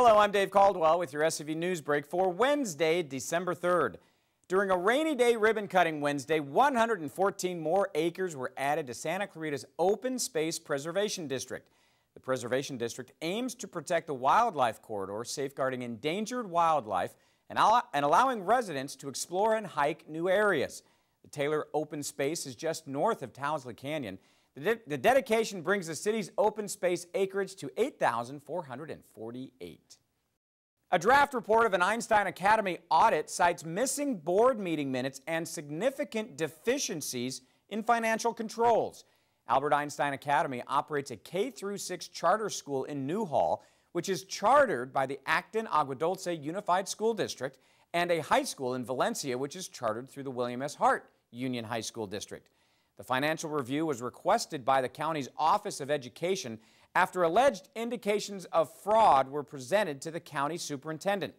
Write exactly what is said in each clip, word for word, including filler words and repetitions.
Hello, I'm Dave Caldwell with your S C V News Break for Wednesday, December third. During a rainy day ribbon cutting Wednesday, one hundred fourteen more acres were added to Santa Clarita's Open Space Preservation District. The Preservation District aims to protect the wildlife corridor, safeguarding endangered wildlife and, al and allowing residents to explore and hike new areas. The Taylor Open Space is just north of Towsley Canyon. The, de the dedication brings the city's open space acreage to eight thousand four hundred forty-eight. A draft report of an Einstein Academy audit cites missing board meeting minutes and significant deficiencies in financial controls. Albert Einstein Academy operates a K through six charter school in Newhall, which is chartered by the Acton-Agua Dulce Unified School District, and a high school in Valencia, which is chartered through the William S. Hart Union High School District. The financial review was requested by the county's Office of Education after alleged indications of fraud were presented to the county superintendent.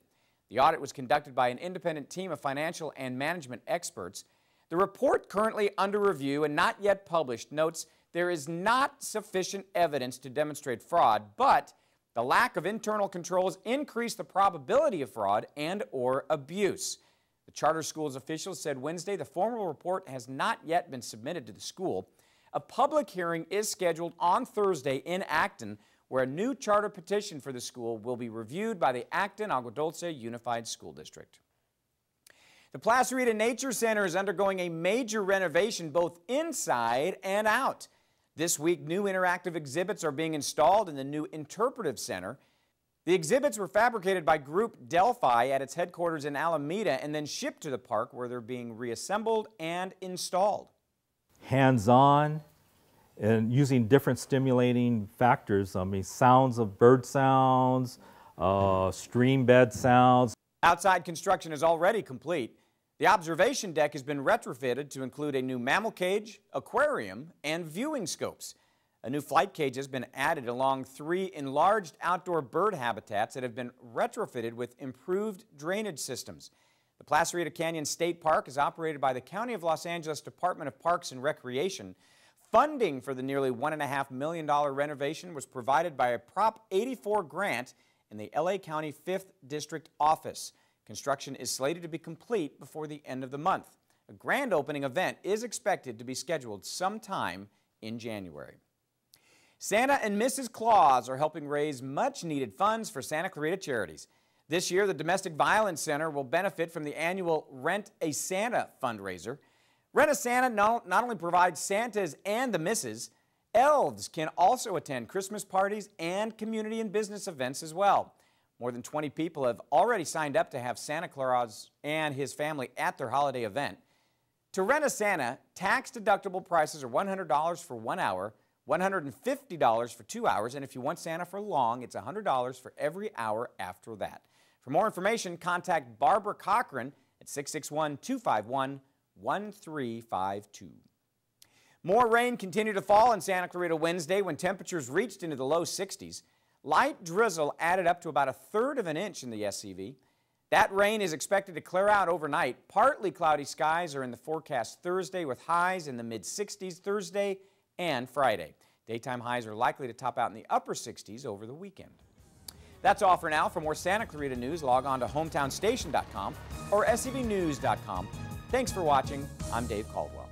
The audit was conducted by an independent team of financial and management experts. The report, currently under review and not yet published, notes there is not sufficient evidence to demonstrate fraud, but the lack of internal controls increased the probability of fraud and or abuse. The charter school's officials said Wednesday the formal report has not yet been submitted to the school. A public hearing is scheduled on Thursday in Acton, where a new charter petition for the school will be reviewed by the Acton-Agua Dulce Unified School District. The Placerita Nature Center is undergoing a major renovation both inside and out. This week, new interactive exhibits are being installed in the new Interpretive Center. The exhibits were fabricated by Group Delphi at its headquarters in Alameda and then shipped to the park, where they're being reassembled and installed. Hands-on and using different stimulating factors. I mean, sounds of bird sounds, uh, stream bed sounds. Outside construction is already complete. The observation deck has been retrofitted to include a new mammal cage, aquarium, and viewing scopes. A new flight cage has been added along three enlarged outdoor bird habitats that have been retrofitted with improved drainage systems. The Placerita Canyon State Park is operated by the County of Los Angeles Department of Parks and Recreation. Funding for the nearly one point five million dollars renovation was provided by a Prop eighty-four grant in the L A County fifth District Office. Construction is slated to be complete before the end of the month. A grand opening event is expected to be scheduled sometime in January. Santa and Missus Claus are helping raise much-needed funds for Santa Clarita charities. This year, the Domestic Violence Center will benefit from the annual Rent a Santa fundraiser. Rent a Santa not only provides Santas and the Missus, elves can also attend Christmas parties and community and business events as well. More than twenty people have already signed up to have Santa Claus and his family at their holiday event. To Rent a Santa, tax-deductible prices are one hundred dollars for one hour, one hundred fifty dollars for two hours, and if you want Santa for long, it's one hundred dollars for every hour after that. For more information, contact Barbara Cochran at six six one, two five one, one three five two. More rain continued to fall in Santa Clarita Wednesday when temperatures reached into the low sixties. Light drizzle added up to about a third of an inch in the S C V. That rain is expected to clear out overnight. Partly cloudy skies are in the forecast Thursday, with highs in the mid sixties Thursday and Friday. Daytime highs are likely to top out in the upper sixties over the weekend. That's all for now. For more Santa Clarita news, log on to hometown station dot com or S C V news dot com. Thanks for watching. I'm Dave Caldwell.